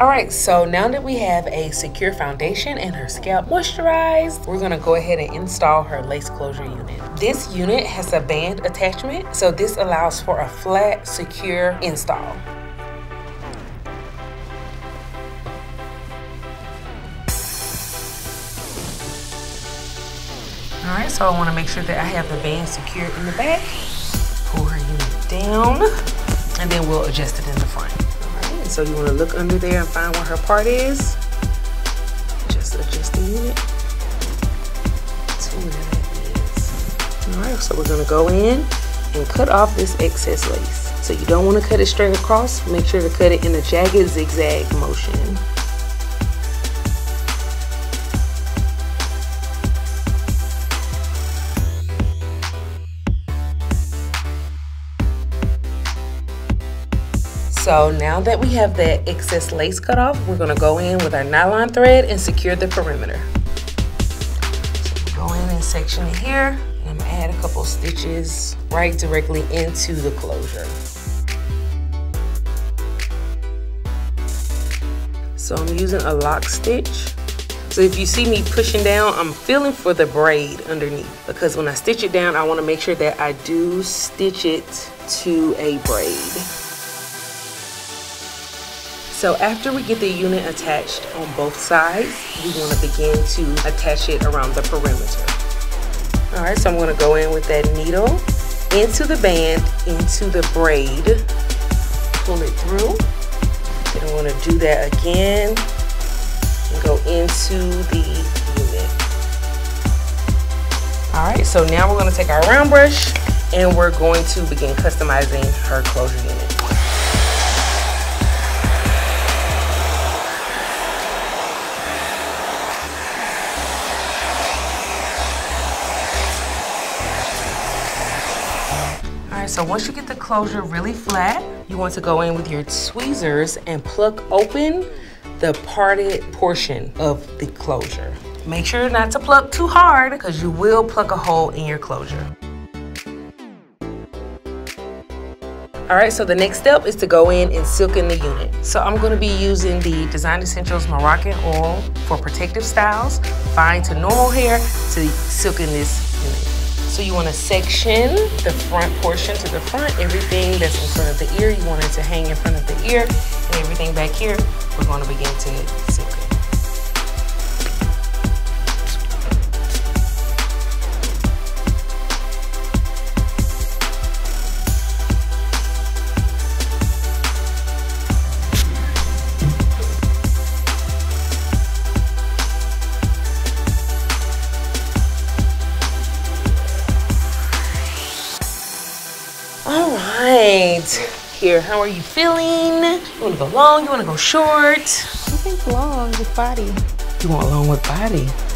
Alright, so now that we have a secure foundation and her scalp moisturized, we're going to go ahead and install her lace closure unit. This unit has a band attachment, so this allows for a flat, secure install. Alright, so I want to make sure that I have the band secured in the back. Pull her unit down, and then we'll adjust it in the front. So you want to look under there and find where her part is. Just adjust the unit to where that is. All right, so we're going to go in and cut off this excess lace. So you don't want to cut it straight across. Make sure to cut it in a jagged zigzag motion. So now that we have the excess lace cut off, we're going to go in with our nylon thread and secure the perimeter. So go in and section it here, and I'm going to add a couple stitches right directly into the closure. So I'm using a lock stitch. So if you see me pushing down, I'm feeling for the braid underneath, because when I stitch it down, I want to make sure that I do stitch it to a braid. So after we get the unit attached on both sides, we want to begin to attach it around the perimeter. All right, so I'm going to go in with that needle into the band, into the braid, pull it through. Then I want to do that again and go into the unit. All right, so now we're going to take our round brush and we're going to begin customizing her closure unit. So once you get the closure really flat, you want to go in with your tweezers and pluck open the parted portion of the closure. Make sure not to pluck too hard, because you will pluck a hole in your closure. All right, so the next step is to go in and silken the unit. So I'm going to be using the Design Essentials Moroccan Oil for protective styles, fine to normal hair, to silken this unit. So you want to section the front portion to the front. Everything that's in front of the ear, you want it to hang in front of the ear, and everything back here, we're going to begin to silk it. Here, how are you feeling? You want to go long? You want to go short? I think long with body. You want long with body?